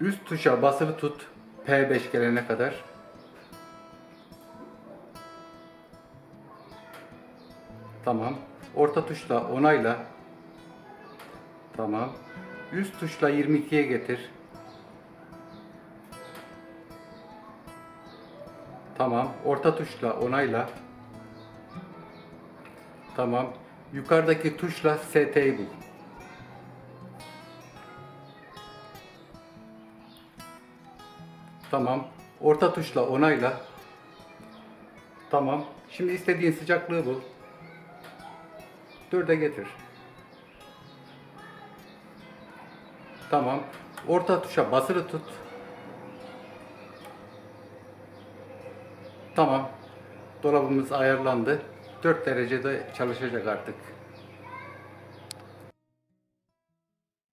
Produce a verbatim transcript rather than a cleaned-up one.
Üst tuşa basılı tut P beş gelene kadar. Tamam. Orta tuşla onayla. Tamam. Üst tuşla yirmi ikiye getir. Tamam. Orta tuşla onayla. Tamam. Yukarıdaki tuşla S T'yi bul. Tamam. Orta tuşla onayla. Tamam. Şimdi istediğin sıcaklığı bul. dörde getir. Tamam. Orta tuşa basılı tut. Tamam. Dolabımız ayarlandı. dört derecede çalışacak artık.